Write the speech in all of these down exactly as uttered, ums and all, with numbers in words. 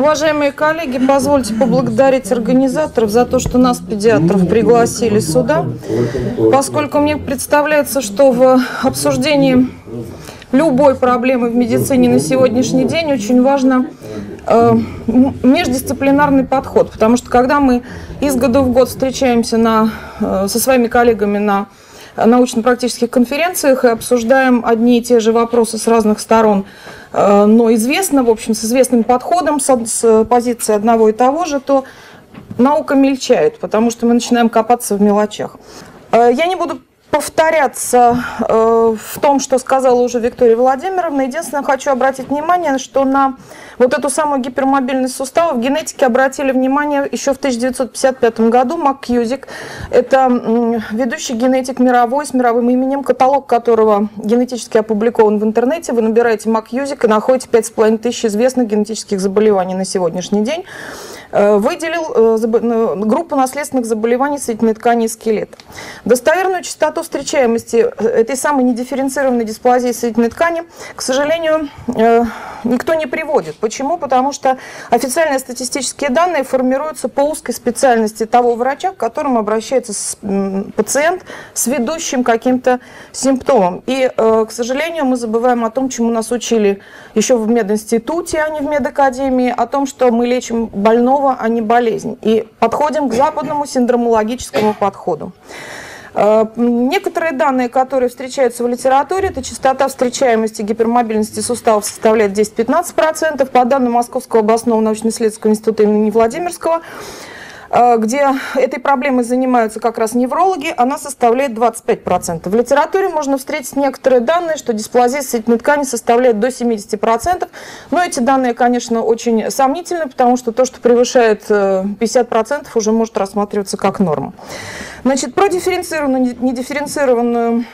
Уважаемые коллеги, позвольте поблагодарить организаторов за то, что нас, педиатров, пригласили сюда, поскольку мне представляется, что в обсуждении любой проблемы в медицине на сегодняшний день очень важно э, междисциплинарный подход, потому что когда мы из года в год встречаемся на, э, со своими коллегами на научно-практических конференциях и обсуждаем одни и те же вопросы с разных сторон, но известно, в общем, с известным подходом, с позиции одного и того же, то наука мельчает, потому что мы начинаем копаться в мелочах. Я не буду повторяться в том, что сказала уже Виктория Владимировна. Единственное, хочу обратить внимание, что на вот эту самую гипермобильность суставов в генетике обратили внимание еще в тысяча девятьсот пятьдесят пятом году. Макьюзик – это ведущий генетик мировой, с мировым именем, каталог которого генетически опубликован в интернете. Вы набираете Макьюзик и находите пять с половиной тысяч известных генетических заболеваний на сегодняшний день. Выделил группу наследственных заболеваний соединительной ткани и скелета. Достоверную частоту встречаемости этой самой недифференцированной дисплазии соединительной ткани, к сожалению, никто не приводит. Почему? Потому что официальные статистические данные формируются по узкой специальности того врача, к которому обращается пациент с ведущим каким-то симптомом. И, к сожалению, мы забываем о том, чему нас учили еще в мединституте, а не в медакадемии, о том, что мы лечим больного, а не болезнь. И подходим к западному синдромологическому подходу. Некоторые данные, которые встречаются в литературе, это частота встречаемости гипермобильности суставов составляет десять-пятнадцать процентов. По данным Московского областного научно-исследовательского института имени Владимирского, где этой проблемой занимаются как раз неврологи, она составляет двадцать пять процентов. В литературе можно встретить некоторые данные, что дисплазия соединительной ткани составляет до семидесяти процентов. Но эти данные, конечно, очень сомнительны, потому что то, что превышает пятьдесят процентов, уже может рассматриваться как норма. Значит, про дифференцированную, недифференцированную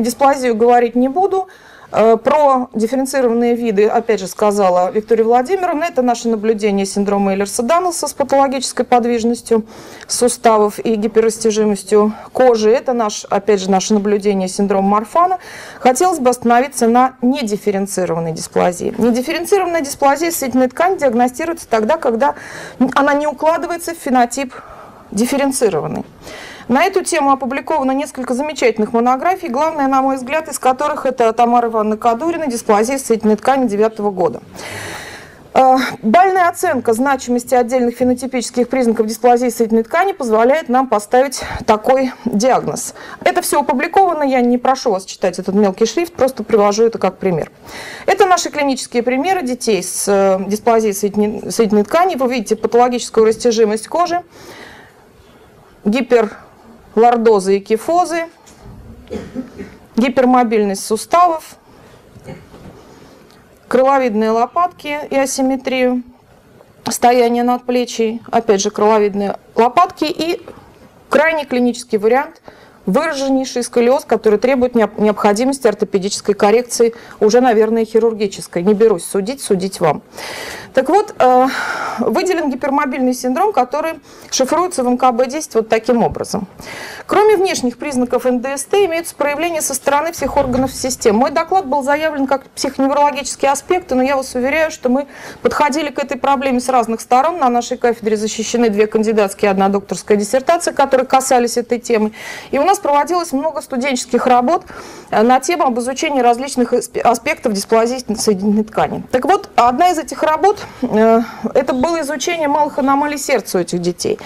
дисплазию говорить не буду. Про дифференцированные виды, опять же, сказала Виктория Владимировна, это наше наблюдение синдрома Элерса-Данлоса с патологической подвижностью суставов и гиперрастяжимостью кожи. Это, наш, опять же, наше наблюдение синдрома Марфана. Хотелось бы остановиться на недифференцированной дисплазии. Недифференцированная дисплазия соединительной ткани диагностируется тогда, когда она не укладывается в фенотип дифференцированный. На эту тему опубликовано несколько замечательных монографий, главное, на мой взгляд, из которых это Тамара Ивановна Кадурина «Дисплазия соединительной ткани» две тысячи девятого года. Бальная оценка значимости отдельных фенотипических признаков дисплазии соединительной ткани позволяет нам поставить такой диагноз. Это все опубликовано, я не прошу вас читать этот мелкий шрифт, просто привожу это как пример. Это наши клинические примеры детей с дисплазией соединительной ткани. Вы видите патологическую растяжимость кожи, гипер лордозы и кифозы, гипермобильность суставов, крыловидные лопатки и асимметрию, стояние надплечий, опять же крыловидные лопатки и крайний клинический вариант – выраженнейший сколиоз, который требует необходимости ортопедической коррекции, уже, наверное, хирургической. Не берусь судить, судить вам. Так вот, выделен гипермобильный синдром, который шифруется в эм ка бэ десять вот таким образом. Кроме внешних признаков эн дэ эс тэ имеются проявления со стороны всех органов систем. Мой доклад был заявлен как психоневрологические аспекты, но я вас уверяю, что мы подходили к этой проблеме с разных сторон. На нашей кафедре защищены две кандидатские и одна докторская диссертация, которые касались этой темы. И у нас проводилось много студенческих работ на тему об изучении различных аспектов дисплазии соединительной ткани. Так вот, одна из этих работ это было изучение малых аномалий сердца у этих детей.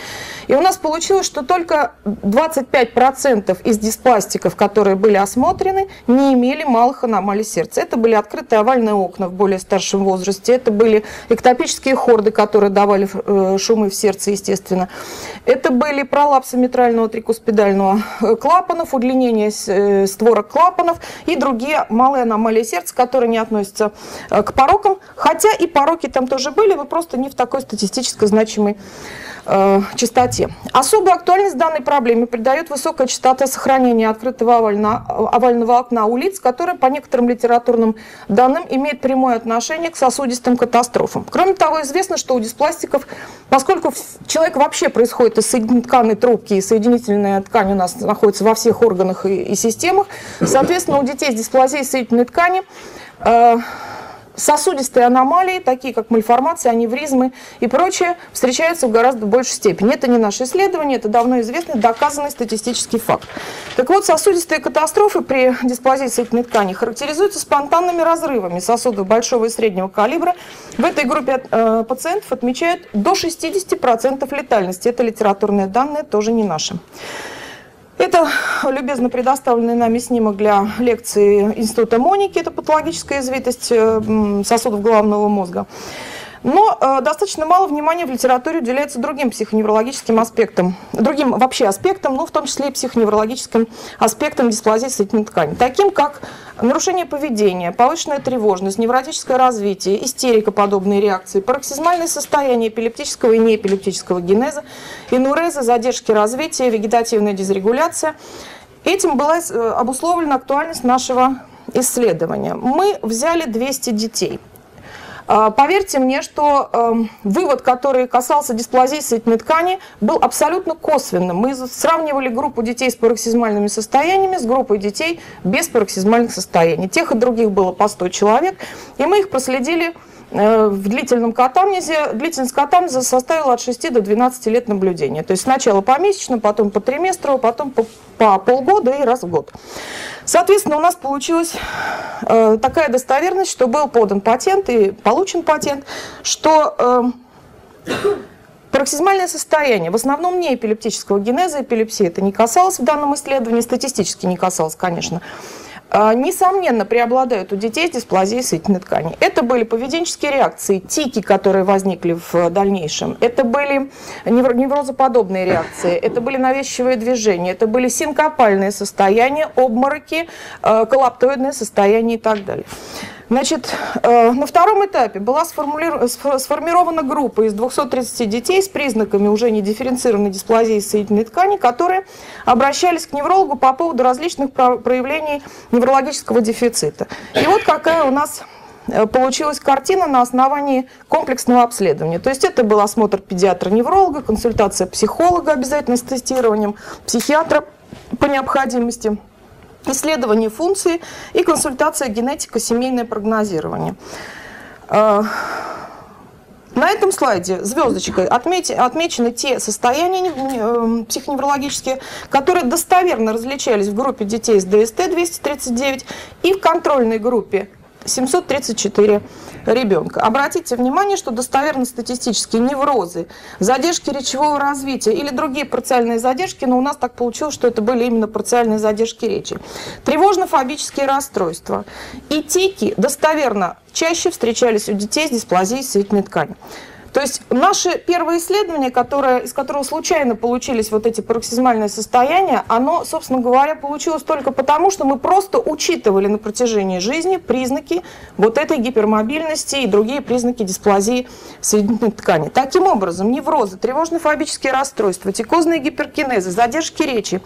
И у нас получилось, что только двадцать пять процентов из диспластиков, которые были осмотрены, не имели малых аномалий сердца. Это были открытые овальные окна в более старшем возрасте, это были эктопические хорды, которые давали шумы в сердце, естественно. Это были пролапсы митрального трикуспидального клапанов, удлинение створок клапанов и другие малые аномалии сердца, которые не относятся к порокам, хотя и пороки там тоже были, но просто не в такой статистически значимой э, частоте. Особую актуальность данной проблеме придает высокая частота сохранения открытого овального, овального окна у лиц, которая по некоторым литературным данным имеет прямое отношение к сосудистым катастрофам. Кроме того, известно, что у диспластиков, поскольку человек вообще происходит из соединительной ткани трубки, и соединительная ткань у нас находится во всех органах и, и системах, соответственно, у детей с дисплазией соединительной ткани э, сосудистые аномалии, такие как мальформации, аневризмы и прочее, встречаются в гораздо большей степени. Это не наше исследование, это давно известный, доказанный статистический факт. Так вот, сосудистые катастрофы при дисплазии сосудистой ткани характеризуются спонтанными разрывами сосудов большого и среднего калибра. В этой группе э, пациентов отмечают до шестидесяти процентов летальности. Это литературные данные, тоже не наши. Это любезно предоставленный нами снимок для лекции Института Моники, это патологическая извитость сосудов головного мозга. Но э, достаточно мало внимания в литературе уделяется другим психоневрологическим аспектам, другим вообще аспектам, но в том числе и психоневрологическим аспектам дисплазии сосудистой ткани, таким как нарушение поведения, повышенная тревожность, невротическое развитие, истерика, подобные реакции, пароксизмальное состояние эпилептического и неэпилептического генеза, энуреза, задержки развития, вегетативная дисрегуляция. Этим была обусловлена актуальность нашего исследования. Мы взяли двести детей. Поверьте мне, что э, вывод, который касался дисплазии сосудистой ткани, был абсолютно косвенным. Мы сравнивали группу детей с пароксизмальными состояниями с группой детей без пароксизмальных состояний. Тех и других было по сто человек, и мы их проследили э, в длительном катамнезе. Длительность катамнеза составила от шести до двенадцати лет наблюдения. То есть сначала помесячно, потом по триместру, потом по, по полгода и раз в год. Соответственно, у нас получилась э, такая достоверность, что был подан патент и получен патент, что э, пароксизмальное состояние, в основном не эпилептического генеза, эпилепсии это не касалось в данном исследовании, статистически не касалось, конечно, э, несомненно преобладают у детей с дисплазией сосудистой ткани. Это были поведенческие реакции, тики, которые возникли в дальнейшем, это были неврозоподобные реакции, это были навязчивые движения, это были синкопальные состояния, обмороки, э, коллаптоидные состояния и так далее. Значит, на втором этапе была сформирована группа из двухсот тридцати детей с признаками уже недифференцированной дисплазии соединительной ткани, которые обращались к неврологу по поводу различных проявлений неврологического дефицита. И вот какая у нас получилась картина на основании комплексного обследования. То есть это был осмотр педиатра-невролога, консультация психолога обязательно с тестированием, психиатра по необходимости, исследование функции и консультация генетика, семейное прогнозирование. На этом слайде звездочкой отмечены те состояния психоневрологические, которые достоверно различались в группе детей с ДСТ двести тридцать девять и в контрольной группе семьсот тридцать четыре ребенка. Обратите внимание, что достоверно статистически неврозы, задержки речевого развития или другие парциальные задержки, но у нас так получилось, что это были именно парциальные задержки речи. Тревожно-фобические расстройства и тики достоверно чаще встречались у детей с дисплазией сосудистой ткани. То есть наше первое исследование, которое, из которого случайно получились вот эти пароксизмальные состояния, оно, собственно говоря, получилось только потому, что мы просто учитывали на протяжении жизни признаки вот этой гипермобильности и другие признаки дисплазии соединительной ткани. Таким образом, неврозы, тревожно-фобические расстройства, тикозные гиперкинезы, задержки речи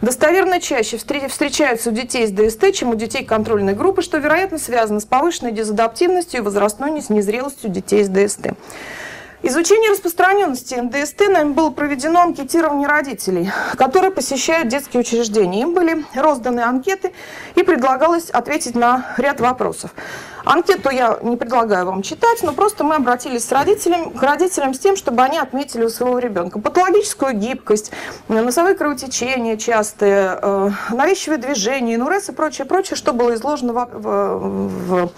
достоверно чаще встречаются у детей с ДСТ, чем у детей контрольной группы, что, вероятно, связано с повышенной дезадаптивностью и возрастной незрелостью детей с ДСТ. Изучение распространенности НДСТ нами было проведено анкетирование родителей, которые посещают детские учреждения. Им были розданы анкеты и предлагалось ответить на ряд вопросов. Анкету я не предлагаю вам читать, но просто мы обратились с родителям, к родителям с тем, чтобы они отметили у своего ребенка патологическую гибкость, носовые кровотечения частые, э, навязчивые движения, энурез и прочее, прочее, что было изложено в, в, в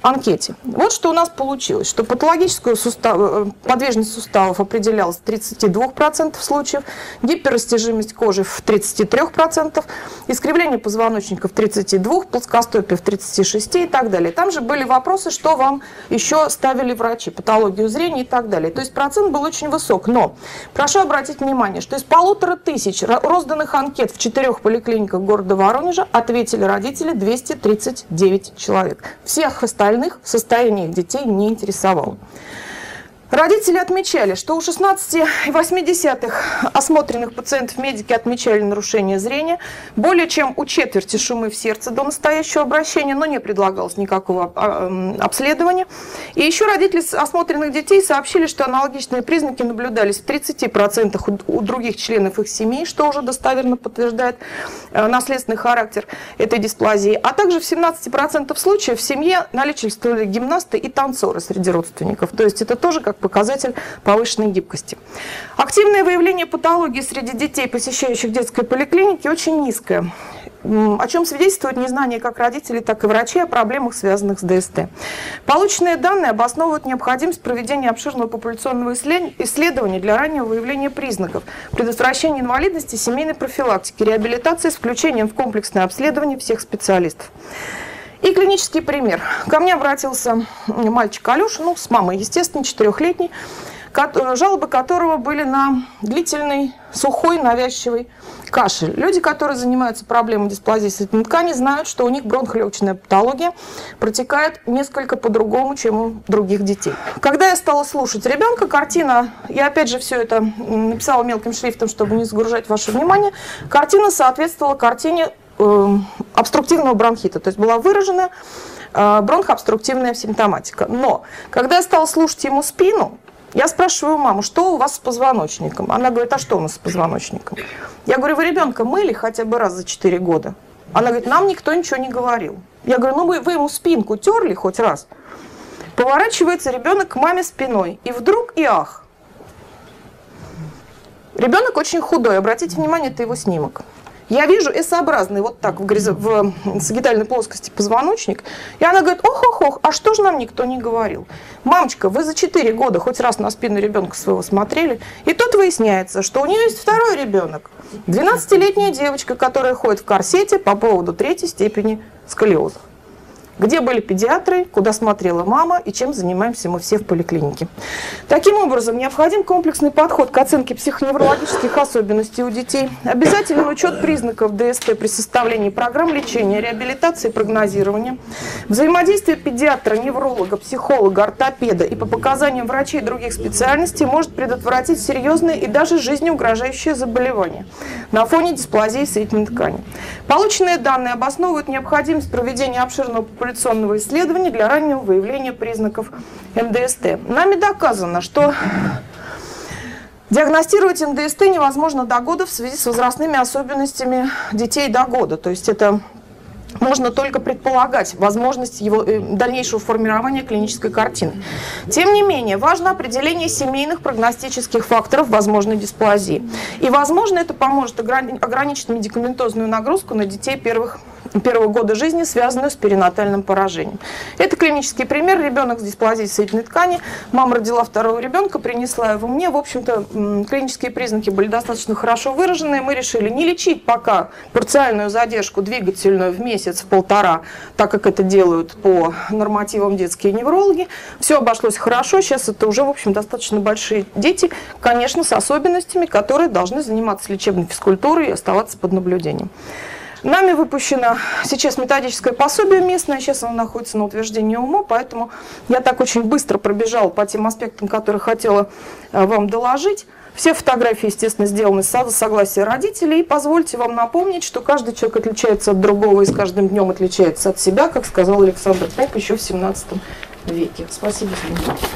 анкете. Вот что у нас получилось, что патологическую сустав... подвижность суставов определялась в тридцати двух процентах случаев, гиперрастяжимость кожи в тридцати трёх процентах, искривление позвоночника в тридцати двух процентах, плоскостопие в тридцати шести процентах и так далее. Там же были вопросы, что вам еще ставили врачи, патологию зрения и так далее. То есть процент был очень высок. Но прошу обратить внимание, что из полутора тысяч розданных анкет в четырех поликлиниках города Воронежа ответили родители двести тридцать девять человек. Всех остальных состояние детей не интересовало. Родители отмечали, что у шестнадцати целых восьми десятых процента осмотренных пациентов медики отмечали нарушение зрения. Более чем у четверти шумы в сердце до настоящего обращения, но не предлагалось никакого обследования. И еще родители осмотренных детей сообщили, что аналогичные признаки наблюдались в тридцати процентах у других членов их семей, что уже достоверно подтверждает наследственный характер этой дисплазии. А также в семнадцати процентах случаев в семье наличествовали гимнасты и танцоры среди родственников. То есть это тоже как показатель повышенной гибкости. Активное выявление патологии среди детей, посещающих детские поликлиники, очень низкое, о чем свидетельствует незнание как родителей, так и врачей о проблемах, связанных с ДСТ. Полученные данные обосновывают необходимость проведения обширного популяционного исследования для раннего выявления признаков, предотвращения инвалидности, семейной профилактики, реабилитации с включением в комплексное обследование всех специалистов. И клинический пример. Ко мне обратился мальчик Алеша, ну, с мамой, естественно, четырехлетний, жалобы которого были на длительный, сухой, навязчивый кашель. Люди, которые занимаются проблемой дисплазии сосудистой ткани, знают, что у них бронхолегочная патология протекает несколько по-другому, чем у других детей. Когда я стала слушать ребенка, картина, я опять же все это написала мелким шрифтом, чтобы не загружать ваше внимание, картина соответствовала картине обструктивного бронхита, то есть была выражена бронхообструктивная симптоматика. Но когда я стала слушать ему спину, я спрашиваю маму, что у вас с позвоночником? Она говорит, а что у нас с позвоночником? Я говорю, вы ребенка мыли хотя бы раз за четыре года? Она говорит, нам никто ничего не говорил. Я говорю, ну вы, вы ему спинку терли хоть раз? Поворачивается ребенок к маме спиной, и вдруг и ах. Ребенок очень худой, обратите внимание, это его снимок. Я вижу S-образный вот так в, гриз... в сагитальной плоскости позвоночник. И она говорит, ох-ох-ох, а что же нам никто не говорил? Мамочка, вы за четыре года хоть раз на спину ребенка своего смотрели? И тут выясняется, что у нее есть второй ребенок. двенадцатилетняя девочка, которая ходит в корсете по поводу третьей степени сколиоза. Где были педиатры, куда смотрела мама и чем занимаемся мы все в поликлинике. Таким образом, необходим комплексный подход к оценке психоневрологических особенностей у детей, обязательный учет признаков ДСТ при составлении программ лечения, реабилитации и прогнозирования, взаимодействие педиатра, невролога, психолога, ортопеда и по показаниям врачей других специальностей может предотвратить серьезные и даже жизнеугрожающие заболевания на фоне дисплазии соединительной ткани. Полученные данные обосновывают необходимость проведения обширного популяционного исследования для раннего выявления признаков МДСТ. Нами доказано, что диагностировать МДСТ невозможно до года в связи с возрастными особенностями детей до года. То есть это можно только предполагать возможность его дальнейшего формирования клинической картины. Тем не менее, важно определение семейных прогностических факторов возможной дисплазии. И, возможно, это поможет ограни- ограничить медикаментозную нагрузку на детей первых первого года жизни, связанную с перинатальным поражением. Это клинический пример. Ребенок с дисплазией соединительной ткани. Мама родила второго ребенка, принесла его мне. В общем-то, клинические признаки были достаточно хорошо выражены. Мы решили не лечить пока парциальную задержку двигательную в месяц, в полтора, так как это делают по нормативам детские неврологи. Все обошлось хорошо. Сейчас это уже, в общем, достаточно большие дети, конечно, с особенностями, которые должны заниматься лечебной физкультурой и оставаться под наблюдением. Нами выпущено сейчас методическое пособие местное, сейчас оно находится на утверждении УМО, поэтому я так очень быстро пробежала по тем аспектам, которые хотела вам доложить. Все фотографии, естественно, сделаны с согласия родителей. И позвольте вам напомнить, что каждый человек отличается от другого и с каждым днем отличается от себя, как сказал Александр Поуп еще в семнадцатом веке. Спасибо за внимание.